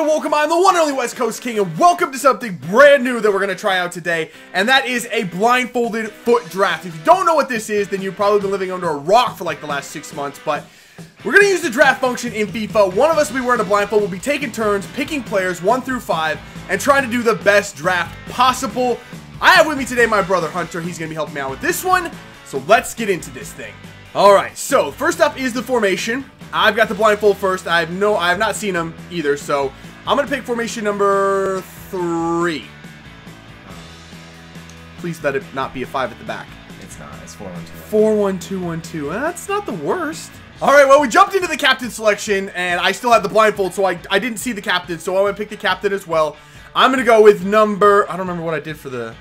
been Welcome. I'm the one and only West Coast King, and welcome to something brand new that we're going to try out today, and that is a blindfolded foot draft. If you don't know what this is, then you've probably been living under a rock for like the last 6 months, but we're going to use the draft function in FIFA. One of us will be wearing a blindfold. We'll be taking turns, picking players 1 through 5, and trying to do the best draft possible. I have with me today my brother Hunter. He's going to be helping me out with this one, so let's get into this thing. Alright, so first up is the formation. I've got the blindfold first. I have not seen them either, so I'm going to pick formation number 3. Please let it not be a 5 at the back. It's not. It's 4-1-2-1-2. That's not the worst. All right, well, we jumped into the captain selection, and I still have the blindfold, so I didn't see the captain, so I'm going to pick the captain as well. I'm going to go with number... I don't remember what I did for the...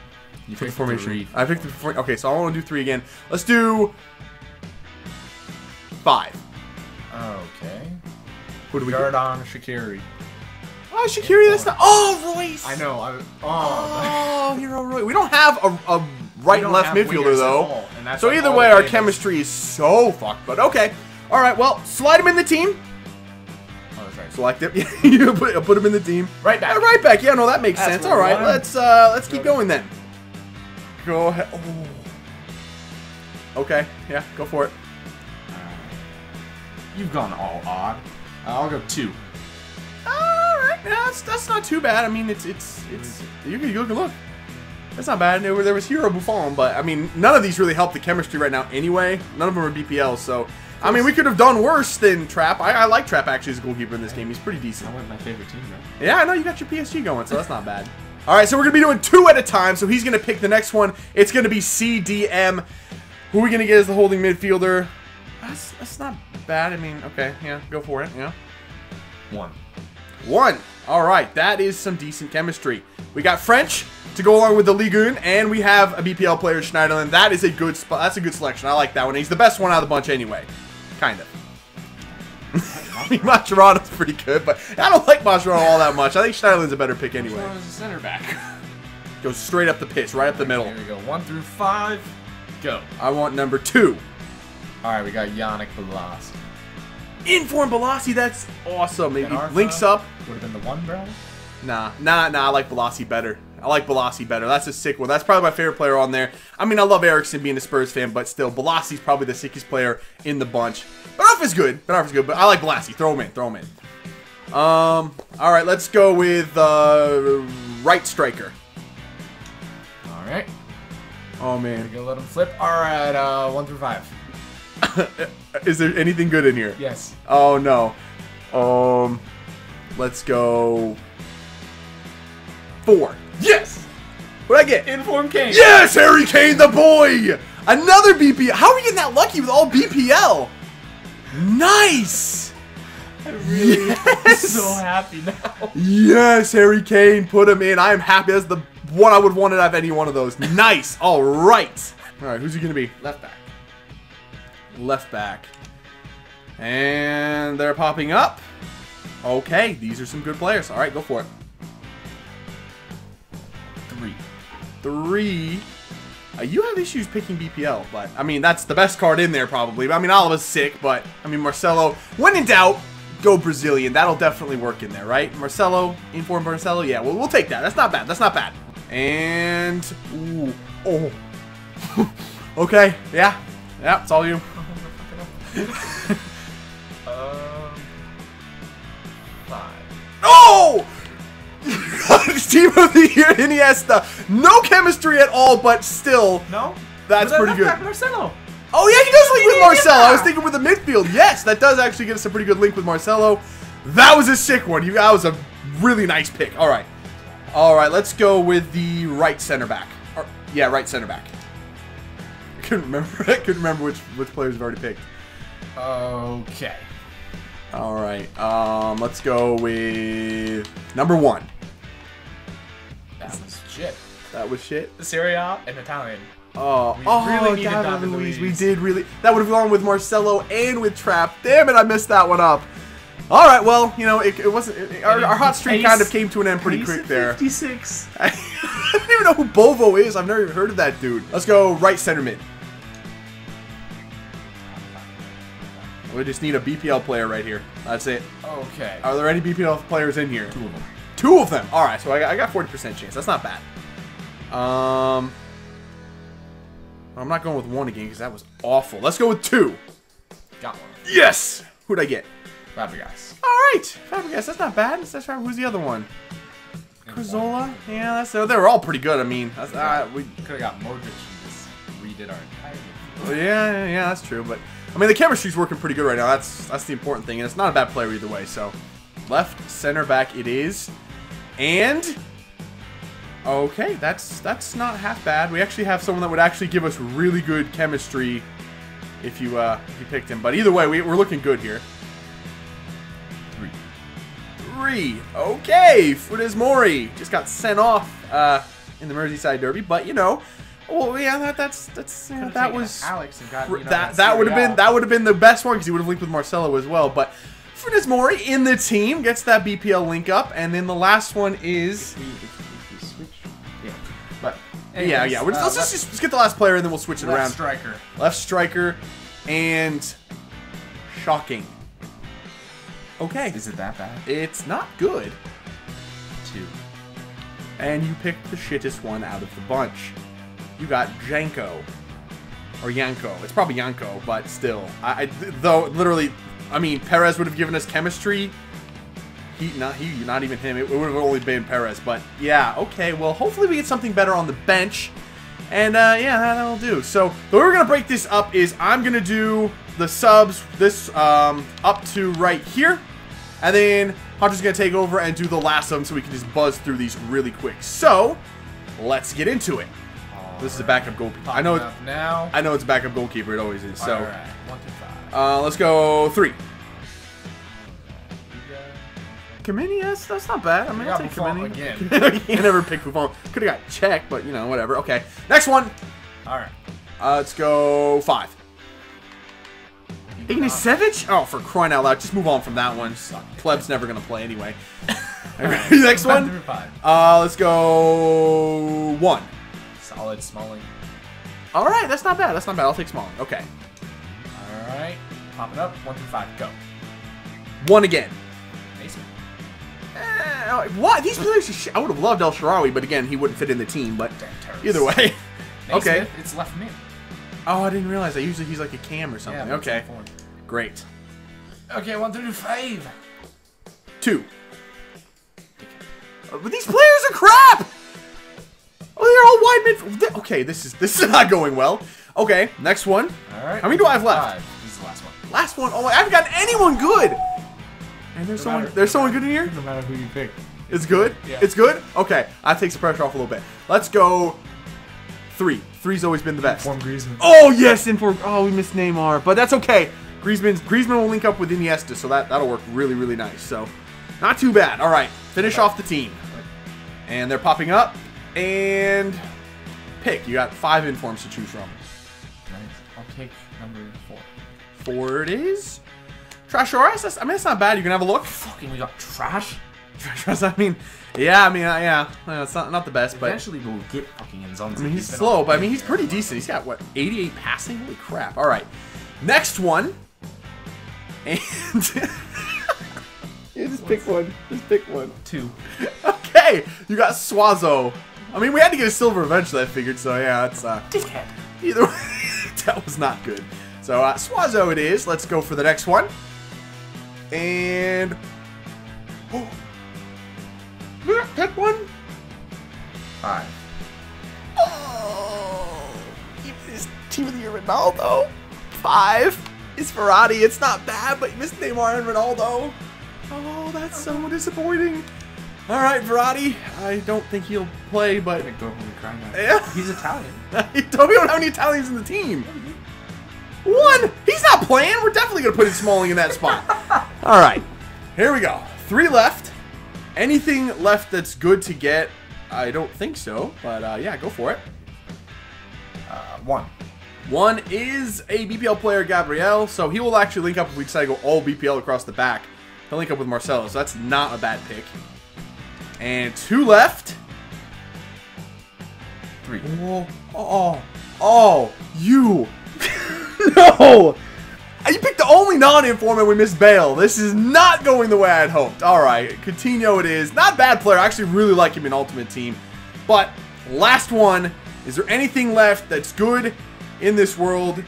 You picked formation. I picked the... Okay, so I want to do 3 again. Let's do... 5. Okay. Who do we get? Shaqiri. Oh, Shaqiri, that's not... Oh, Royce! I know. Oh, hero Royce. We don't have a right and left midfielder, though. So either way, our chemistry is so fucked, but okay. All right, well, slide him in the team. Oh, that's right. Select him. You put him in the team. Right back. Right back. Yeah, no, that makes sense. All right, let's keep going then. Go ahead. Oh. Okay, yeah, go for it. You've gone all odd. I'll go 2. Alright, yeah, that's not too bad. I mean, it's you can look. That's not bad. There was Hero Buffon, but I mean, none of these really help the chemistry right now anyway. None of them are BPL, so I mean, we could have done worse than Trap. I like Trap actually as a goalkeeper in this game. He's pretty decent. I went my favorite team though. Yeah, I know you got your PSG going, so that's not bad. Alright, so we're gonna be doing 2 at a time, so he's gonna pick the next one. It's gonna be CDM. Who are we gonna get as the holding midfielder? That's not bad. I mean, okay, yeah, go for it, yeah. 1. All right, that is some decent chemistry. We got French to go along with the Ligoon, and we have a BPL player, Schneiderlin. That is a good spot. That's a good selection. I like that one. He's the best one out of the bunch anyway, kind of. Mascherano's pretty good, but I don't like Mascherano all that much. I think Schneiderlin's a better pick anyway. Mascherano's a center back. Goes straight up the pitch, right up the middle. There we go. 1 through 5. Go. I want number 2. All right, we got Yannick Belasi. Inform Belasi, that's awesome. Maybe links up. Would have been the 1, bro. Nah. I like Belasi better. That's a sick one. That's probably my favorite player on there. I mean, I love Erickson being a Spurs fan, but still, Belasi's probably the sickest player in the bunch. Ben Arfa's good. But I like Belasi. Throw him in. All right, let's go with right striker. All right. Oh man. We're gonna let him flip. All right, 1 through 5. Is there anything good in here? Yes. Oh no. Let's go 4. Yes. What'd I get? Inform Kane. Yes, Harry Kane, the boy. Another BPL. How are we getting that lucky with all BPL? Nice. I really am so happy now. Yes, Harry Kane, put him in. I am happy. That's the one I would want to have any one of those. Nice. All right. All right. Who's he gonna be? Left back. And they're popping up. Okay, these are some good players. All right, go for it. 3. You have issues picking BPL, but I mean, that's the best card in there probably. I mean, Oliva's sick, but I mean, Marcelo, when in doubt, go Brazilian. That'll definitely work in there, right? Marcelo, inform Marcelo. Yeah, well, we'll take that. That's not bad. And ooh, oh. Okay, yeah, it's all you. Oh! Team of the year, Iniesta. No chemistry at all, but still. No? That's pretty good. Marcelo. Oh yeah, he does link with Marcelo. I was thinking with the midfield. Yes, that does actually give us a pretty good link with Marcelo. That was a sick one. That was a really nice pick. Alright. Alright, let's go with the right center back. Yeah, right center back. I couldn't remember which players we've already picked. Okay. All right. Let's go with number 1. That was shit. Syria and Italian. Oh, really needed David Luiz. We did really. That would have gone with Marcelo and with Trap. Damn it, I missed that one up. All right. Well, you know, it wasn't. Our hot streak kind of came to an end pretty quick there. 56. I don't even know who Bovo is. I've never even heard of that dude. Let's go right center mid. We just need a BPL player right here. That's it. Okay. Are there any BPL players in here? Two of them. Two of them. All right. So I got 40% chance. That's not bad. I'm not going with one again because that was awful. Let's go with two. Got one. Yes. Who'd I get? Fabregas. All right. Fabregas. That's not bad. That's right. Who's the other one? Crisóla. Yeah. That's. They were all pretty good. I mean, that's, we could have got Modric and just redid our entire game. Yeah. That's true. But I mean, the chemistry's working pretty good right now. That's the important thing, and it's not a bad player either way. So, left center back it is, and okay, that's not half bad. We actually have someone that would actually give us really good chemistry if you picked him. But either way, we're looking good here. Three. Okay, Fudez Morey just got sent off in the Merseyside Derby, but you know. Well, yeah, that's you know, that was Alex and got, you know, that would have been the best one because he would have linked with Marcelo as well. But Fudez Morey in the team gets that BPL link up, and then the last one is if we switch, yeah. But anyways, yeah. Let's just get the last player, and then we'll switch it around. Left striker, and shocking. Okay. Is it that bad? It's not good. Two. And you picked the shittest one out of the bunch. You got Janko, or Yanko. It's probably Yanko, but still. Though, literally, I mean, Perez would have given us chemistry. Not even him. It would have only been Perez. But, yeah, okay. Well, hopefully we get something better on the bench. And, yeah, that'll do. So, the way we're going to break this up is I'm going to do the subs up to right here. And then Hunter's going to take over and do the last of them so we can just buzz through these really quick. So, let's get into it. This is a backup goalkeeper. I know it's a backup goalkeeper. It always is. So, all right. 1 to 5. Let's go 3. Kominius, that's not bad. I mean, I'll take Kominius again. You never picked Buffon. Could have got check, but you know, whatever. Okay, next one. All right. Let's go 5. Ignishevich? Oh, for crying out loud! Just move on from that one. Kleb's never gonna play anyway. Right. Next one. 5. Let's go 1. Solid Smalling. All right, that's not bad. That's not bad. I'll take Smalling. Okay. All right, pop it up. 1 through 5, go. 1 again. Mason. What? These players. I would have loved El Shirawi, but again, he wouldn't fit in the team. But Denters. Either way, okay. It's left mid. Oh, I didn't realize that. Usually he's like a cam or something. Yeah, okay. Great. Okay, 1 through 5. 2. But these players are crap. Oh, they're all wide mid. Okay, this is not going well. Okay, next one. All right. How many do I have left? 5. This is the last one. Last one. Oh, I haven't gotten anyone good. And there's someone good in here. No matter who you pick, it's good. Yeah. It's good. Okay, I take some pressure off a little bit. Let's go 3. 3's always been the best. Inform Griezmann. Oh yes, inform. Oh, we missed Neymar, but that's okay. Griezmann will link up with Iniesta, so that'll work really nice. So, not too bad. All right, finish off the team, and they're popping up. And pick. You got 5 informs to choose from. Nice. I'll take number 4. 4 it is. Trashoris. I mean, it's not bad. You can have a look. Fucking, we got trash. Trashoris. I mean, yeah. It's not the best, but eventually we'll get fucking in zones. I mean, he's slow, but I mean, he's pretty decent. He's got what, 88 passing? Holy crap! All right, next one. And you just pick one. Just pick one. 2. Okay, you got Swazo. I mean, we had to get a silver eventually, I figured, so yeah, it's, dickhead. Either way, that was not good. So, Swazo it is. Let's go for the next one. And... Oh. Pick one. 5. Oh! Even his team of the year, Ronaldo. 5 is Verratti. It's not bad, but you missed Neymar and Ronaldo. Oh, that's so disappointing. All right, Verratti. I don't think he'll play, but I'm gonna go home and cry now. Yeah. He's Italian. We don't have any Italians in the team. 1. He's not playing. We're definitely gonna put in Smalling in that spot. All right, here we go. 3 left. Anything left that's good to get? I don't think so, but yeah, go for it. 1. 1 is a BPL player, Gabriel. So he will actually link up if we decide to go all BPL across the back. He'll link up with Marcelo, so that's not a bad pick. And 2 left. 3. Oh, you. No. You picked the only non-informant, we missed Bale. This is not going the way I'd hoped. All right, Coutinho it is. Not a bad player. I actually really like him in Ultimate Team. But last one. Is there anything left that's good in this world?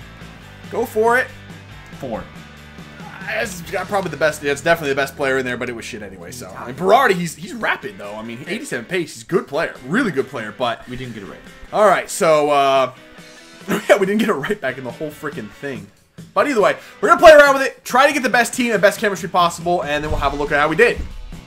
Go for it. 4. It's probably the best. Yeah, it's definitely the best player in there, but it was shit anyway. So, and Berardi, he's rapid though. I mean, 87 pace. He's a good player, really good player. But we didn't get it right. All right, so yeah, we didn't get it right back in the whole freaking thing. But either way, we're gonna play around with it, try to get the best team and best chemistry possible, and then we'll have a look at how we did.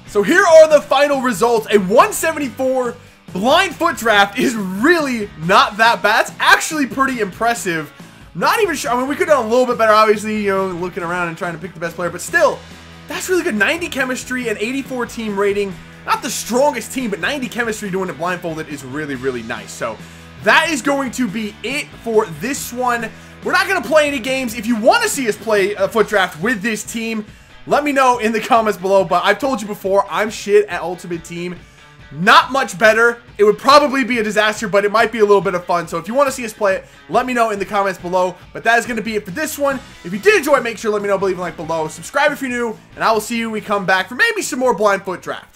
So here are the final results. A 174 blind foot draft is really not that bad. It's actually pretty impressive. Not even sure. I mean, we could have done a little bit better, obviously, you know, looking around and trying to pick the best player, but still, that's really good. 90 chemistry and 84 team rating. Not the strongest team, but 90 chemistry doing it blindfolded is really, really nice. So that is going to be it for this one. We're not going to play any games. If you want to see us play a foot draft with this team, let me know in the comments below. But I've told you before, I'm shit at Ultimate Team. Not much better. It would probably be a disaster, but it might be a little bit of fun. So if you want to see us play it, let me know in the comments below. But that is going to be it for this one. If you did enjoy it, make sure to let me know by leaving a like below. Subscribe if you're new, and I will see you when we come back for maybe some more blind foot draft.